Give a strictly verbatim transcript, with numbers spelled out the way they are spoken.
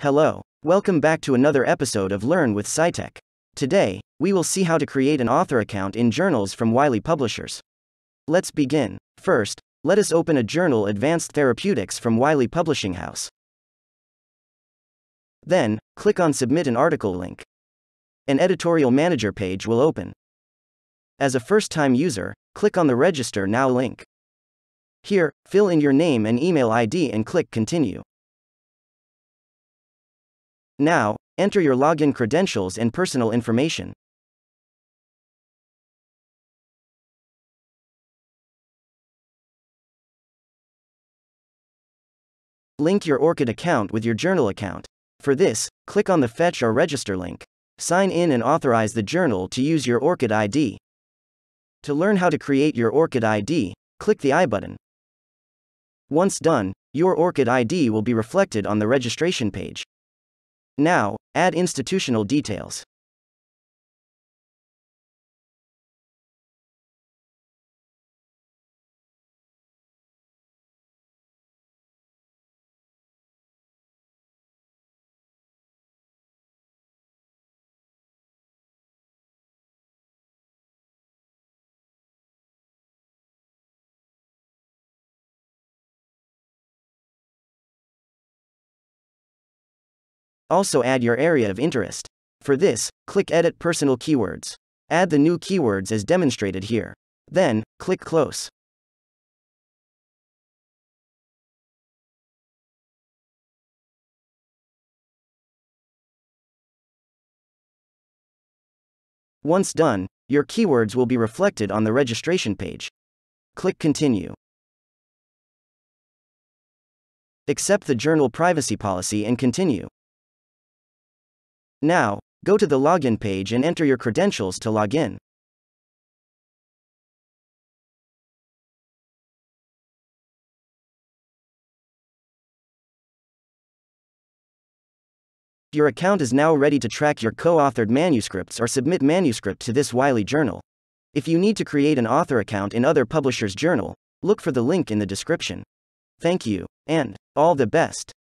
Hello. Welcome back to another episode of Learn with SciTech. Today, we will see how to create an author account in journals from Wiley Publishers. Let's begin. First, let us open a journal, Advanced Therapeutics from Wiley Publishing House. Then, click on Submit an Article link. An editorial manager page will open. As a first-time user, click on the Register Now link. Here, fill in your name and email I D and click Continue. Now, enter your login credentials and personal information. Link your ORCID account with your journal account. For this, click on the Fetch or Register link. Sign in and authorize the journal to use your ORCID I D. To learn how to create your ORCID I D, click the I button. Once done, your ORCID I D will be reflected on the registration page. Now, add institutional details. Also add your area of interest. For this, click Edit Personal Keywords. Add the new keywords as demonstrated here. Then, click Close. Once done, your keywords will be reflected on the registration page. Click Continue. Accept the journal privacy policy and continue. Now, go to the login page and enter your credentials to log in. Your account is now ready to track your co-authored manuscripts or submit manuscript to this Wiley journal. If you need to create an author account in other publishers' journal, look for the link in the description. Thank you, and all the best.